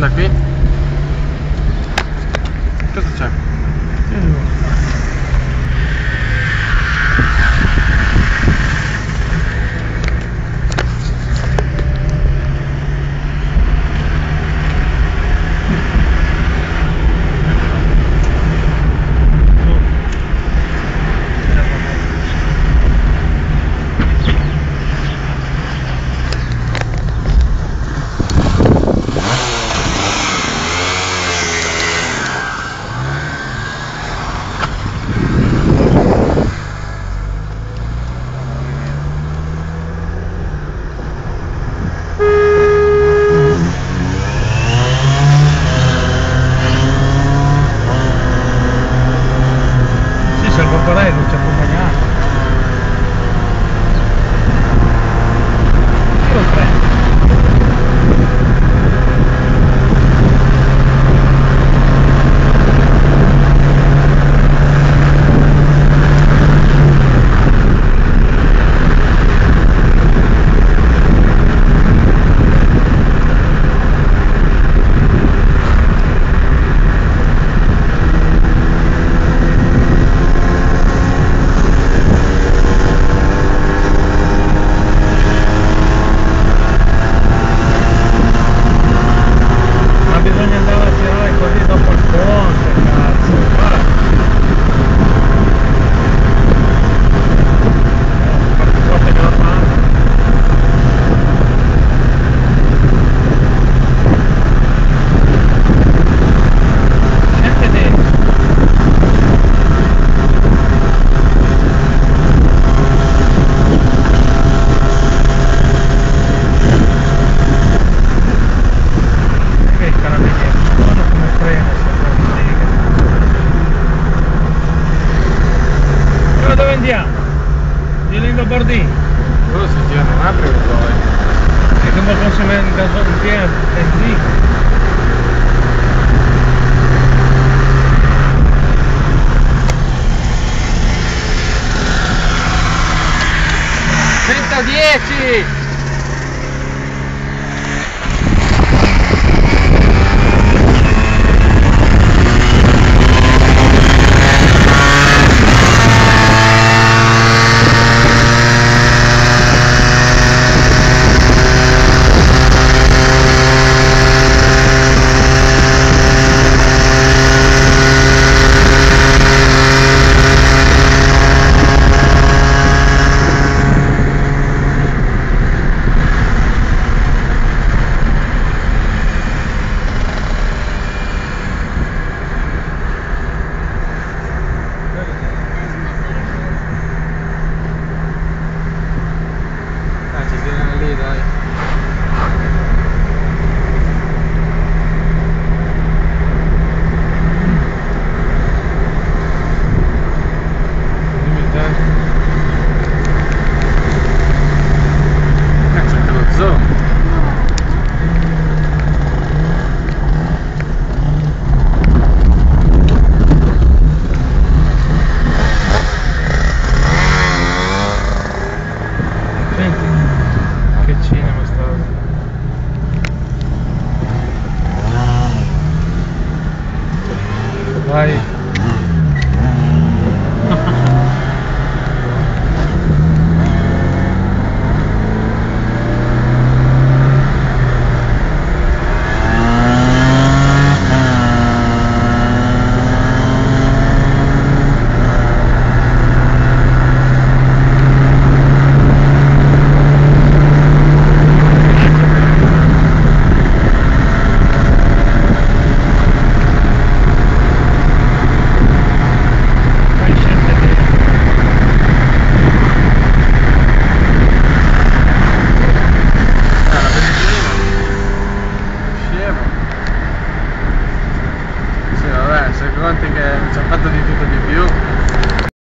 vicenda qui. Cosa c'è? Che cinema sta